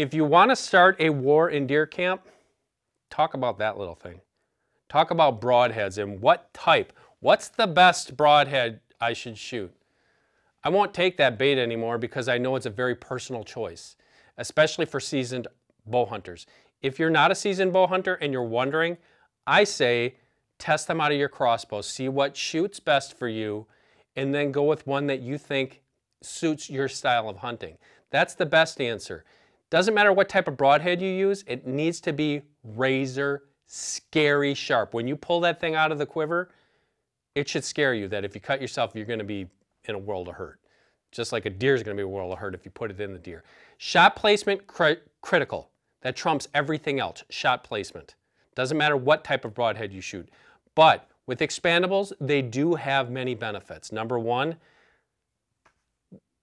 If you want to start a war in deer camp, talk about that little thing. Talk about broadheads and what type. What's the best broadhead I should shoot? I won't take that bait anymore because I know it's a very personal choice, especially for seasoned bow hunters. If you're not a seasoned bow hunter and you're wondering, I say test them out of your crossbow. See what shoots best for you, and then go with one that you think suits your style of hunting. That's the best answer. Doesn't matter what type of broadhead you use, it needs to be razor scary sharp. When you pull that thing out of the quiver, it should scare you that if you cut yourself, you're going to be in a world of hurt. Just like a deer is going to be a world of hurt if you put it in the deer. Shot placement critical. That trumps everything else. Shot placement. Doesn't matter what type of broadhead you shoot. But with expandables, they do have many benefits. Number one,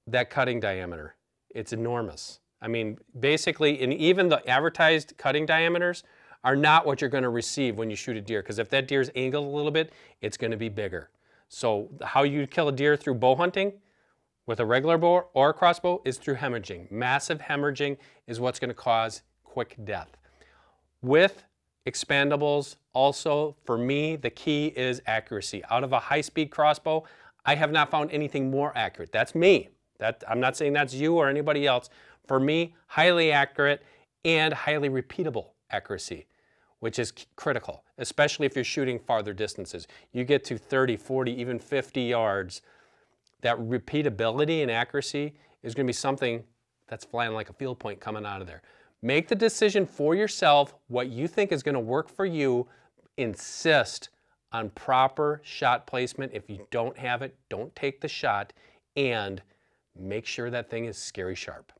that cutting diameter. It's enormous. I mean, basically, and even the advertised cutting diameters are not what you're going to receive when you shoot a deer, because if that deer's angled a little bit, it's going to be bigger. So how you kill a deer through bow hunting with a regular bow or a crossbow is through hemorrhaging. Massive hemorrhaging is what's going to cause quick death. With expandables, also, for me, the key is accuracy. Out of a high-speed crossbow, I have not found anything more accurate. That's me. I'm not saying that's you or anybody else. For me, highly accurate and highly repeatable accuracy, which is critical, especially if you're shooting farther distances. You get to 30, 40, even 50 yards, that repeatability and accuracy is going to be something that's flying like a field point coming out of there. Make the decision for yourself what you think is going to work for you. Insist on proper shot placement. If you don't have it, don't take the shot, and make sure that thing is scary sharp.